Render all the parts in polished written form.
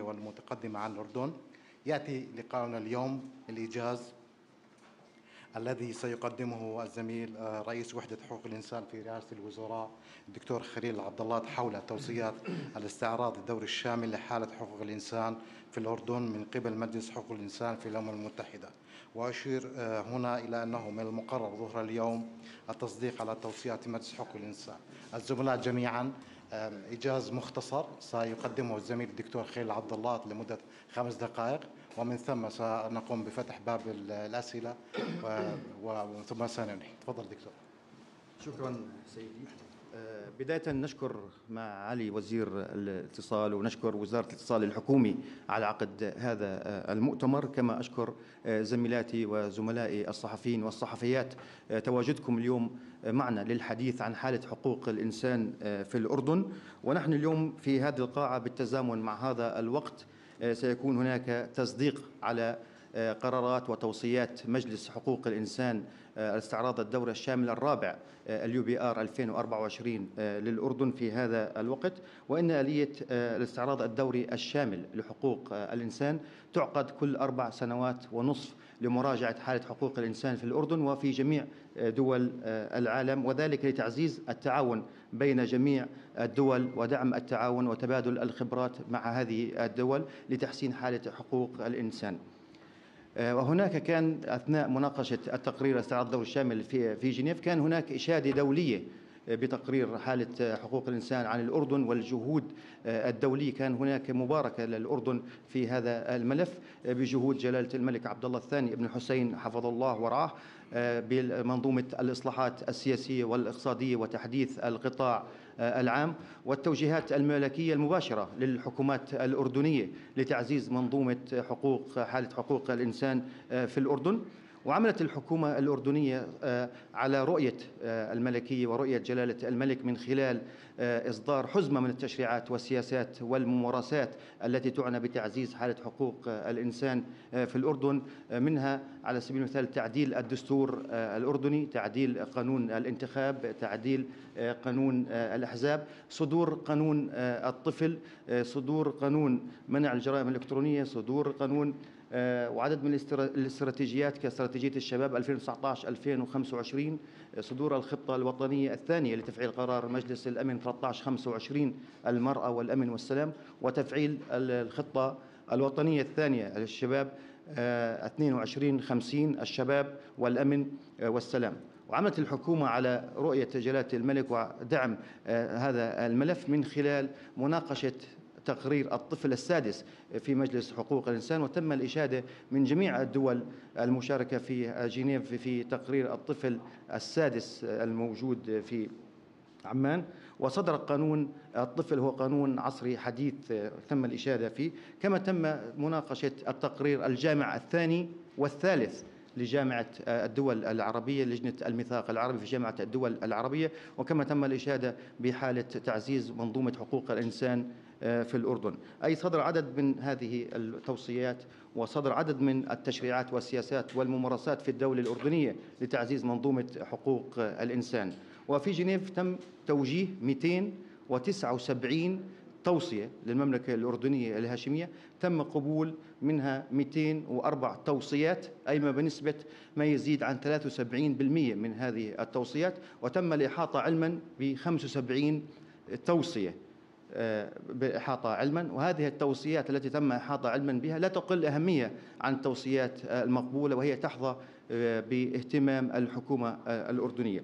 والمتقدمة عن الأردن، يأتي لقاؤنا اليوم الإيجاز الذي سيقدمه الزميل رئيس وحدة حقوق الإنسان في رئاسة الوزراء الدكتور خليل العبداللات حول توصيات الاستعراض الدوري الشامل لحالة حقوق الإنسان في الأردن من قبل مجلس حقوق الإنسان في الأمم المتحدة. وأشير هنا إلى أنه من المقرر ظهر اليوم التصديق على توصيات مجلس حقوق الإنسان. الزملاء جميعا إيجاز مختصر سيقدمه الزميل الدكتور خليل العبداللات لمدة 5 دقائق، ومن ثم سنقوم بفتح باب الأسئلة ومن ثم سننهي. تفضل دكتور. شكرا سيدي. بداية نشكر مع علي وزير الاتصال ونشكر وزارة الاتصال الحكومي على عقد هذا المؤتمر، كما أشكر زميلاتي وزملائي الصحفيين والصحفيات تواجدكم اليوم معنا للحديث عن حالة حقوق الإنسان في الأردن. ونحن اليوم في هذه القاعة بالتزامن مع هذا الوقت سيكون هناك تصديق على قرارات وتوصيات مجلس حقوق الإنسان استعراض الدورة الشاملة الرابع UPR 2024 للأردن في هذا الوقت. وإن آلية الاستعراض الدوري الشامل لحقوق الإنسان تعقد كل 4.5 سنوات لمراجعة حالة حقوق الإنسان في الأردن وفي جميع دول العالم، وذلك لتعزيز التعاون بين جميع الدول ودعم التعاون وتبادل الخبرات مع هذه الدول لتحسين حالة حقوق الإنسان. وهناك كان أثناء مناقشة التقرير استعراض الدوري الشامل في جنيف كان هناك إشادة دولية بتقرير حالة حقوق الإنسان عن الأردن والجهود الدولية كان هناك مباركة للأردن في هذا الملف بجهود جلالة الملك عبد الله الثاني ابن الحسين حفظه الله ورعاه بمنظومة الإصلاحات السياسية والاقتصادية وتحديث القطاع العام والتوجيهات الملكية المباشرة للحكومات الأردنية لتعزيز منظومة حالة حقوق الإنسان في الأردن. وعملت الحكومة الأردنية على رؤية الملكية ورؤية جلالة الملك من خلال إصدار حزمة من التشريعات والسياسات والممارسات التي تعنى بتعزيز حالة حقوق الإنسان في الأردن، منها على سبيل المثال تعديل الدستور الأردني، تعديل قانون الانتخاب، تعديل قانون الأحزاب، صدور قانون الطفل، صدور قانون منع الجرائم الإلكترونية، صدور قانون وعدد من الاستراتيجيات كاستراتيجية الشباب 2019-2025، صدور الخطة الوطنية الثانية لتفعيل قرار مجلس الأمن 1325 المرأة والأمن والسلام، وتفعيل الخطة الوطنية الثانية للشباب 2250 الشباب والأمن والسلام. وعملت الحكومة على رؤية جلالة الملك ودعم هذا الملف من خلال مناقشة تقرير الطفل السادس في مجلس حقوق الإنسان، وتم الإشادة من جميع الدول المشاركة في جنيف في تقرير الطفل السادس الموجود في عمان. وصدر قانون الطفل هو قانون عصري حديث تم الإشادة فيه، كما تم مناقشة التقرير الجامع الثاني والثالث لجامعة الدول العربية لجنة الميثاق العربي في جامعة الدول العربية، وكما تم الإشادة بحالة تعزيز منظومة حقوق الإنسان في الأردن. أي صدر عدد من هذه التوصيات وصدر عدد من التشريعات والسياسات والممارسات في الدولة الأردنية لتعزيز منظومة حقوق الإنسان. وفي جنيف تم توجيه 279 توصية للمملكة الأردنية الهاشمية، تم قبول منها 204 توصيات، أي ما بنسبة ما يزيد عن 73% من هذه التوصيات، وتم الإحاطة علما ب 75 توصية بإحاطة علما. وهذه التوصيات التي تم إحاطة علما بها لا تقل أهمية عن التوصيات المقبولة، وهي تحظى باهتمام الحكومة الأردنية.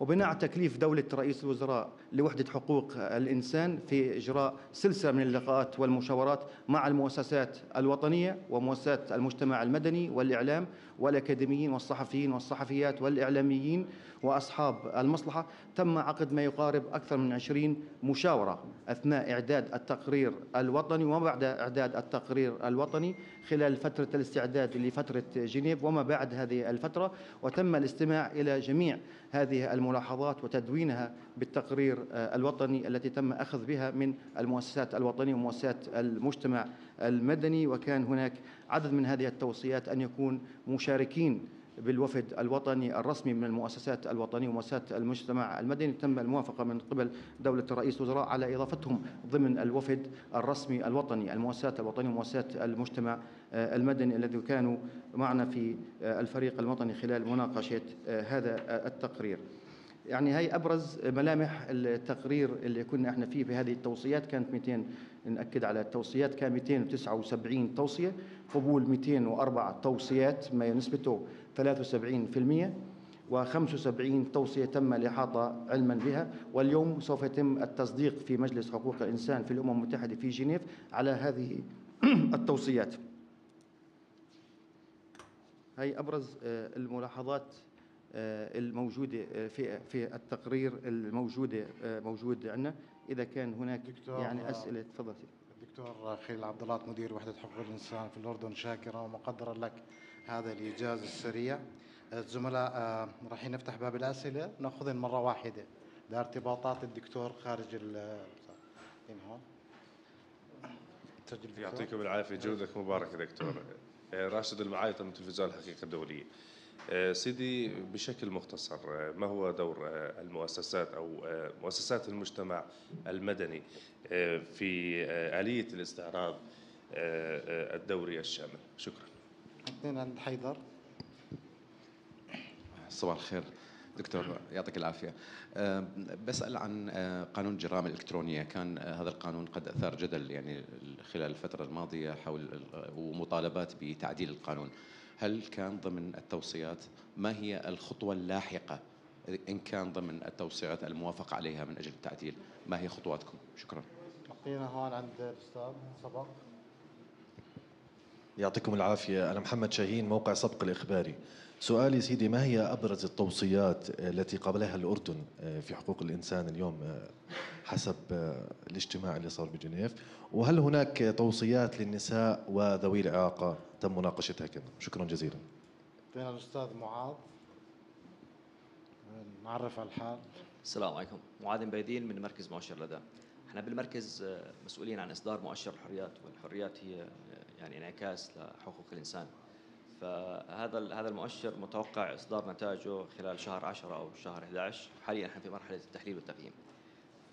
وبناء تكليف دولة رئيس الوزراء لوحدة حقوق الإنسان في إجراء سلسلة من اللقاءات والمشاورات مع المؤسسات الوطنية ومؤسسات المجتمع المدني والإعلام والأكاديميين والصحفيين والصحفيات والإعلاميين وأصحاب المصلحة، تم عقد ما يقارب أكثر من 20 مشاورة أثناء إعداد التقرير الوطني وبعد إعداد التقرير الوطني خلال فترة الاستعداد لفترة جنيف وما بعد هذه الفترة، وتم الاستماع إلى جميع هذه الملاحظات وتدوينها بالتقرير الوطني التي تم أخذ بها من المؤسسات الوطنية ومؤسسات المجتمع المدني. وكان هناك عدد من هذه التوصيات أن يكون مشاركين بالوفد الوطني الرسمي من المؤسسات الوطنية ومؤسسات المجتمع المدني، تم الموافقة من قبل دولة رئيس الوزراء على إضافتهم ضمن الوفد الرسمي الوطني، المؤسسات الوطنية ومؤسسات المجتمع المدني الذي كانوا معنا في الفريق الوطني خلال مناقشة هذا التقرير. يعني هي أبرز ملامح التقرير اللي كنا احنا فيه. في هذه التوصيات كانت 200، نأكد على التوصيات، كان 279 توصية، قبول 204 توصيات ما نسبته 73%، و75 توصية تم الإحاطة علما بها، واليوم سوف يتم التصديق في مجلس حقوق الإنسان في الأمم المتحدة في جنيف على هذه التوصيات. هي أبرز الملاحظات الموجودة في التقرير الموجودة عندنا. إذا كان هناك يعني أسئلة تفضل. الدكتور خليل العبداللات مدير وحدة حقوق الإنسان في الأردن، شاكرا ومقدرا لك هذا الإيجاز السريع. الزملاء راح نفتح باب الأسئلة، نأخذ مرة واحدة لارتباطات الدكتور خارج هون. يعطيكم العافية، جودك مبارك دكتور. راشد المعايطه من تلفزيون الحقيقة الدولية. سيدي بشكل مختصر، ما هو دور المؤسسات أو مؤسسات المجتمع المدني في آلية الاستعراض الدوري الشامل؟ شكرا. اثنين عند حيدر. صباح الخير دكتور، يعطيك العافية. بسأل عن قانون الجرائم الإلكترونية. كان هذا القانون قد أثار جدل يعني خلال الفترة الماضية حول ومطالبات بتعديل القانون. هل كان ضمن التوصيات؟ ما هي الخطوة اللاحقة إن كان ضمن التوصيات الموافق عليها من أجل التعديل؟ ما هي خطواتكم؟ شكرا. أعطينا هون عند الأستاذ صباح. يعطيكم العافية، أنا محمد شاهين موقع سبق الإخباري. سؤالي سيدي، ما هي أبرز التوصيات التي قبلها الأردن في حقوق الإنسان اليوم حسب الاجتماع اللي صار بجنيف؟ وهل هناك توصيات للنساء وذوي الإعاقة تم مناقشتها كمان؟ شكرا جزيلا. أعطينا الأستاذ معاذ، نعرف على الحال. السلام عليكم، معاذ المبيضين من مركز مؤشر لدى. احنا بالمركز مسؤولين عن إصدار مؤشر الحريات، والحريات هي يعني انعكاس لحقوق الإنسان. فهذا المؤشر متوقع إصدار نتائجه خلال شهر 10 أو شهر 11، حاليا نحن في مرحلة التحليل والتقييم.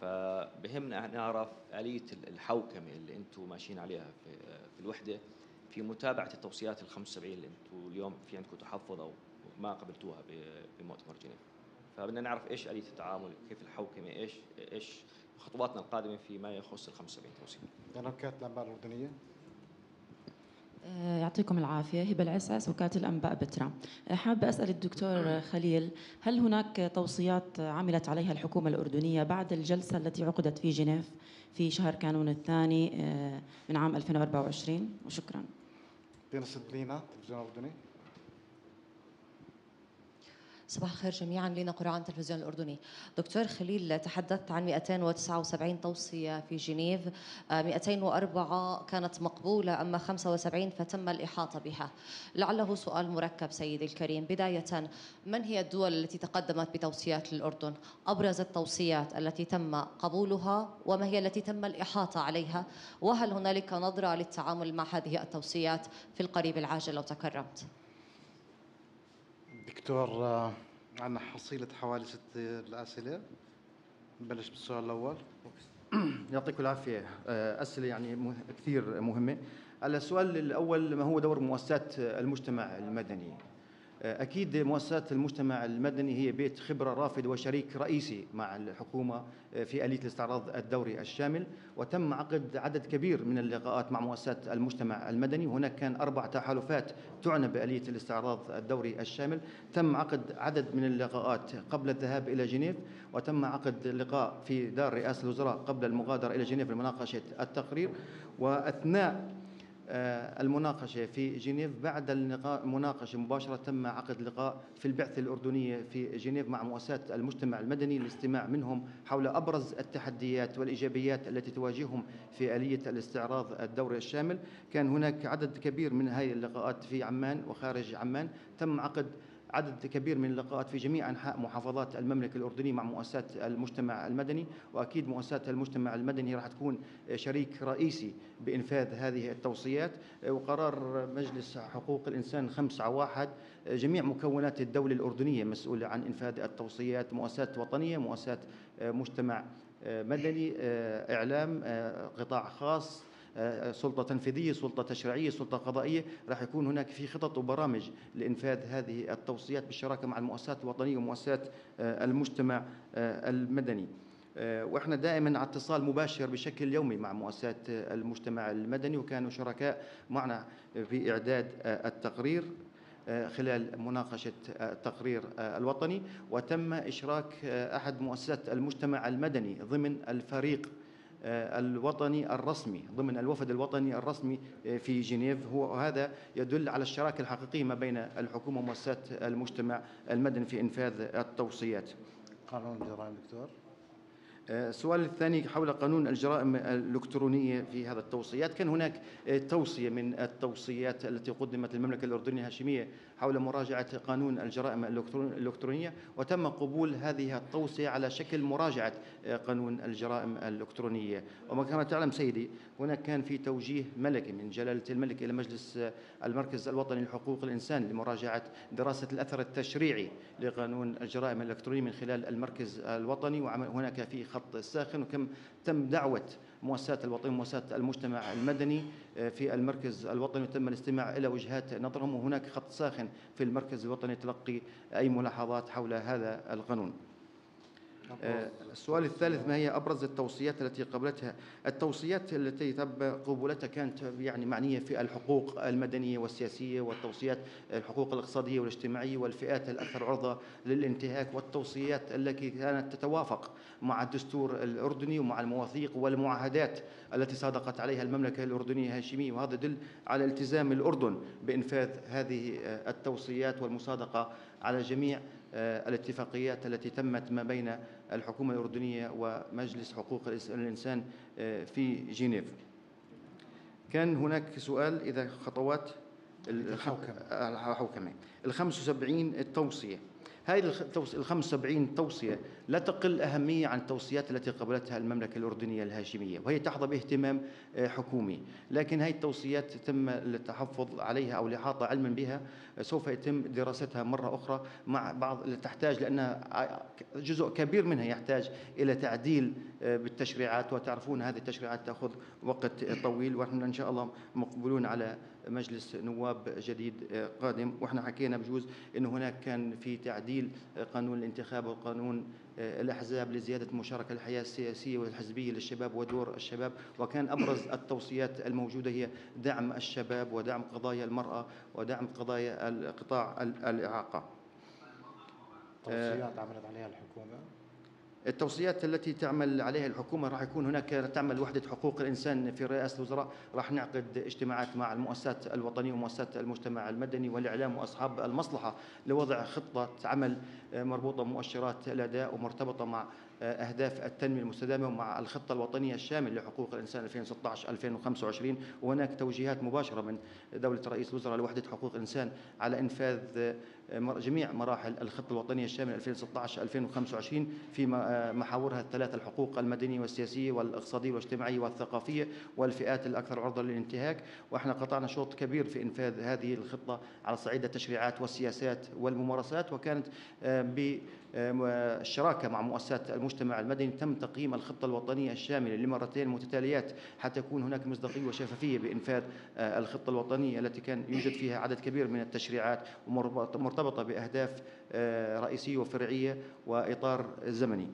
فبهمنا نعرف آلية الحوكمة اللي أنتم ماشيين عليها في الوحدة في متابعة التوصيات ال 75 اللي أنتم اليوم في عندكم تحفظ أو ما قبلتوها بمؤتمر جنيف. فبدنا نعرف إيش آلية التعامل، كيف الحوكمة، إيش خطواتنا القادمة فيما يخص ال 75 توصية. كانت الأنباء الأردنية. يعطيكم العافية، هبة العسس وكاتب الأنباء بترا. حابة أسأل الدكتور خليل، هل هناك توصيات عملت عليها الحكومة الأردنية بعد الجلسة التي عقدت في جنيف في شهر كانون الثاني من عام 2024؟ وشكرا. لينا تلفزيون الأردني. صباح الخير جميعا، لينا قرعان تلفزيون الأردني. دكتور خليل، تحدثت عن 279 توصية في جنيف، 204 كانت مقبولة، أما 75 فتم الإحاطة بها. لعله سؤال مركب سيدي الكريم. بداية، من هي الدول التي تقدمت بتوصيات للأردن؟ أبرز التوصيات التي تم قبولها، وما هي التي تم الإحاطة عليها؟ وهل هنالك نظرة للتعامل مع هذه التوصيات في القريب العاجل لو تكرمت؟ دكتور، عندنا حصيلة حوالي 6 الأسئلة. نبلش بالسؤال الأول. يعطيكم العافية، أسئلة يعني كثير مهمة. على السؤال الأول، ما هو دور مؤسسات المجتمع المدني؟ أكيد مؤسسات المجتمع المدني هي بيت خبرة رافد وشريك رئيسي مع الحكومة في آلية الاستعراض الدوري الشامل، وتم عقد عدد كبير من اللقاءات مع مؤسسات المجتمع المدني. هناك كان 4 تحالفات تعنى بآلية الاستعراض الدوري الشامل، تم عقد عدد من اللقاءات قبل الذهاب إلى جنيف، وتم عقد لقاء في دار رئاسة الوزراء قبل المغادرة إلى جنيف لمناقشة التقرير، وأثناء المناقشة في جنيف بعد المناقشة مباشرة تم عقد لقاء في البعثة الأردنية في جنيف مع مؤسسات المجتمع المدني للاستماع منهم حول أبرز التحديات والإيجابيات التي تواجههم في آلية الاستعراض الدوري الشامل. كان هناك عدد كبير من هذه اللقاءات في عمان وخارج عمان، تم عقد عدد كبير من اللقاءات في جميع أنحاء محافظات المملكة الأردنية مع مؤسسات المجتمع المدني، وأكيد مؤسسات المجتمع المدني راح تكون شريك رئيسي بإنفاذ هذه التوصيات. وقرار مجلس حقوق الإنسان 5/1 جميع مكونات الدولة الأردنية مسؤولة عن إنفاذ التوصيات، مؤسسات وطنية، مؤسسات مجتمع مدني، إعلام، قطاع خاص، سلطة تنفيذية، سلطة تشريعية، سلطة قضائية. راح يكون هناك في خطط وبرامج لإنفاذ هذه التوصيات بالشراكة مع المؤسسات الوطنية ومؤسسات المجتمع المدني. واحنا دائما على اتصال مباشر بشكل يومي مع مؤسسات المجتمع المدني، وكانوا شركاء معنا في إعداد التقرير خلال مناقشة التقرير الوطني، وتم إشراك أحد مؤسسات المجتمع المدني ضمن الفريق الوطني الرسمي ضمن الوفد الوطني الرسمي في جنيف. وهذا يدل على الشراكة الحقيقية ما بين الحكومة ومؤسسات المجتمع المدني في إنفاذ التوصيات. قانون الجرائم دكتور. السؤال الثاني حول قانون الجرائم الإلكترونية في هذا التوصيات. كان هناك توصية من التوصيات التي قدمت المملكة الأردنية الهاشمية حول مراجعة قانون الجرائم الإلكترونية، وتم قبول هذه التوصية على شكل مراجعة قانون الجرائم الإلكترونية. وما كما تعلم سيدي، هناك كان في توجيه ملكي من جلالة الملك إلى مجلس المركز الوطني لحقوق الإنسان لمراجعة دراسة الأثر التشريعي لقانون الجرائم الإلكترونية من خلال المركز الوطني، وهناك في خط ساخن، وكم تم دعوة مؤسسات الوطن ومؤسسات المجتمع المدني في المركز الوطني، وتم الاستماع إلى وجهات نظرهم، وهناك خط ساخن في المركز الوطني تلقي أي ملاحظات حول هذا القانون. السؤال الثالث، ما هي أبرز التوصيات التي قبلتها؟ التوصيات التي تم قبولتها كانت يعني معنية في الحقوق المدنية والسياسية، والتوصيات الحقوق الاقتصادية والاجتماعية، والفئات الأكثر عرضة للانتهاك، والتوصيات التي كانت تتوافق مع الدستور الأردني ومع المواثيق والمعاهدات التي صادقت عليها المملكة الأردنية الهاشمية. وهذا يدل على التزام الأردن بإنفاذ هذه التوصيات والمصادقة على جميع الاتفاقيات التي تمت ما بين الحكومة الأردنية ومجلس حقوق الإنسان في جنيف. كان هناك سؤال إذا خطوات الحوكمة. 75 التوصية، هذه 75 توصية لا تقل أهمية عن التوصيات التي قبلتها المملكة الأردنية الهاشمية، وهي تحظى باهتمام حكومي، لكن هذه التوصيات تم التحفظ عليها أو الإحاطة علما بها. سوف يتم دراستها مرة أخرى مع بعض اللي تحتاج، لأنها جزء كبير منها يحتاج إلى تعديل بالتشريعات، وتعرفون هذه التشريعات تأخذ وقت طويل، ونحن إن شاء الله مقبلون على مجلس نواب جديد قادم. وإحنا حكينا بجوز إنه هناك كان في تعديل قانون الانتخاب وقانون الأحزاب لزيادة مشاركة الحياة السياسية والحزبية للشباب ودور الشباب، وكان أبرز التوصيات الموجودة هي دعم الشباب ودعم قضايا المرأة ودعم قضايا القطاع الإعاقة. توصيات عملت عليها الحكومة. التوصيات التي تعمل عليها الحكومة راح يكون هناك، تعمل وحدة حقوق الإنسان في رئاسة الوزراء، راح نعقد اجتماعات مع المؤسسات الوطنية ومؤسسات المجتمع المدني والإعلام وأصحاب المصلحة لوضع خطة عمل مربوطة بمؤشرات الأداء ومرتبطة مع أهداف التنمية المستدامة ومع الخطة الوطنية الشاملة لحقوق الإنسان 2016-2025. وهناك توجيهات مباشرة من دولة رئيس الوزراء لوحدة حقوق الإنسان على إنفاذ جميع مراحل الخطة الوطنية الشاملة 2016-2025 في محاورها الثلاثة: الحقوق المدنية والسياسية والاقتصادية والاجتماعية والثقافية، والفئات الأكثر عرضة للانتهاك. وإحنا قطعنا شوط كبير في إنفاذ هذه الخطة على صعيد التشريعات والسياسات والممارسات، وكانت بالشراكة مع مؤسسات المجتمع المدني تم تقييم الخطة الوطنية الشاملة لمرتين متتاليات حتى يكون هناك مصداقية وشفافية بإنفاذ الخطة الوطنية التي كان يوجد فيها عدد كبير من التشريعات ومرتبطة بأهداف رئيسية وفرعية وإطار زمني.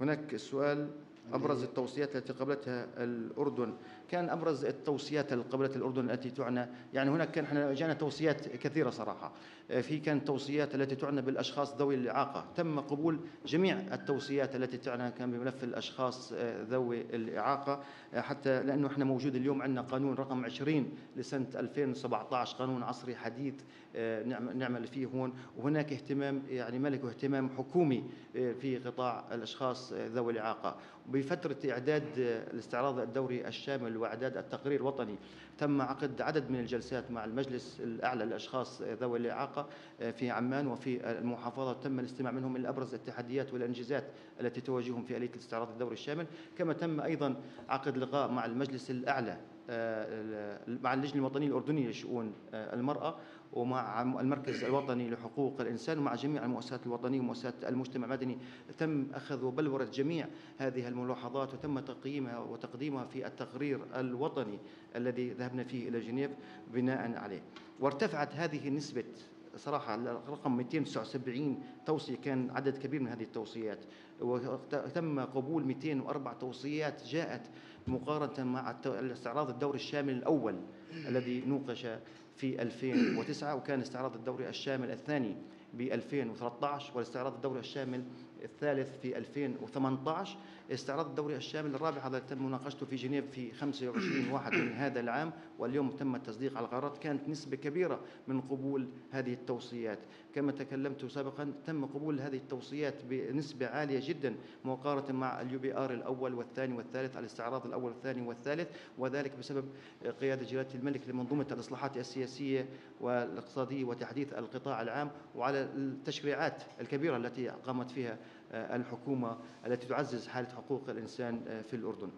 هناك سؤال أبرز التوصيات التي قبلتها الأردن. كان أبرز التوصيات التي قبلتها الأردن التي تعنى، يعني هناك كان احنا جانا توصيات كثيرة صراحة، في كانت توصيات التي تعنى بالأشخاص ذوي الإعاقة، تم قبول جميع التوصيات التي تعنى كان بملف الأشخاص ذوي الإعاقة، حتى لأنه احنا موجود اليوم عندنا قانون رقم 20 لسنة 2017، قانون عصري حديث نعمل فيه هون، وهناك اهتمام يعني ملك واهتمام حكومي في قطاع الأشخاص ذوي الإعاقة. بفترة إعداد الاستعراض الدوري الشامل الحمل وإعداد التقرير الوطني تم عقد عدد من الجلسات مع المجلس الأعلى للأشخاص ذوي الإعاقة في عمان وفي المحافظة، تم الاستماع منهم إلى أبرز التحديات والإنجازات التي تواجههم في آلية الاستعراض الدوري الشامل. كما تم أيضا عقد لقاء مع المجلس الأعلى مع اللجنة الوطنية الأردنية لشؤون المرأة ومع المركز الوطني لحقوق الإنسان ومع جميع المؤسسات الوطنية ومؤسسات المجتمع المدني. تم أخذ وبلورة جميع هذه الملاحظات وتم تقييمها وتقديمها في التقرير الوطني الذي ذهبنا فيه إلى جنيف بناء عليه. وارتفعت هذه النسبة صراحة رقم 279 توصية، كان عدد كبير من هذه التوصيات، وتم قبول 204 توصيات جاءت مقارنة مع الاستعراض الدوري الشامل الأول الذي نوقش في 2009، وكان الاستعراض الدوري الشامل الثاني ب 2013 والاستعراض الدوري الشامل الثالث في 2018. استعراض الدوري الشامل الرابع هذا تم مناقشته في جنيف في 25/1 من هذا العام، واليوم تم التصديق على القرارات. كانت نسبة كبيرة من قبول هذه التوصيات، كما تكلمت سابقا تم قبول هذه التوصيات بنسبة عالية جدا مقارنة مع الUPR الأول والثاني والثالث، الاستعراض الأول والثاني والثالث، وذلك بسبب قيادة جلالة الملك لمنظومة الإصلاحات السياسية والاقتصادية وتحديث القطاع العام، وعلى التشريعات الكبيرة التي قامت فيها الحكومة التي تعزز حالة حقوق الإنسان في الأردن.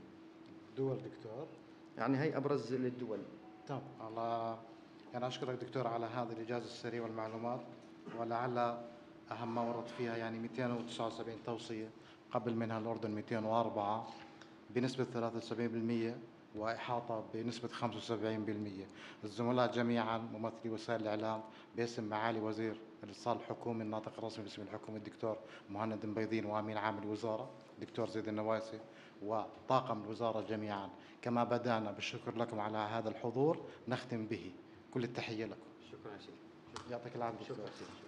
دول دكتور، يعني هي أبرز للدول. تمام، الله يعني أشكرك دكتور على هذا الإجازة السريع والمعلومات، ولعل أهم ما ورد فيها يعني 279 توصية، قبل منها الأردن 204 بنسبة 73% وإحاطة بنسبة 75%. الزملاء جميعا ممثلي وسائل الإعلام باسم معالي وزير الاتصال الحكومي الناطق الرسمي باسم الحكومة الدكتور مهند المبيضين وامين عام الوزارة الدكتور زيد النواصي وطاقم الوزارة جميعا، كما بدأنا بالشكر لكم على هذا الحضور نختم به. كل التحية لكم. شكرا جزيلا. يعطيك العافية.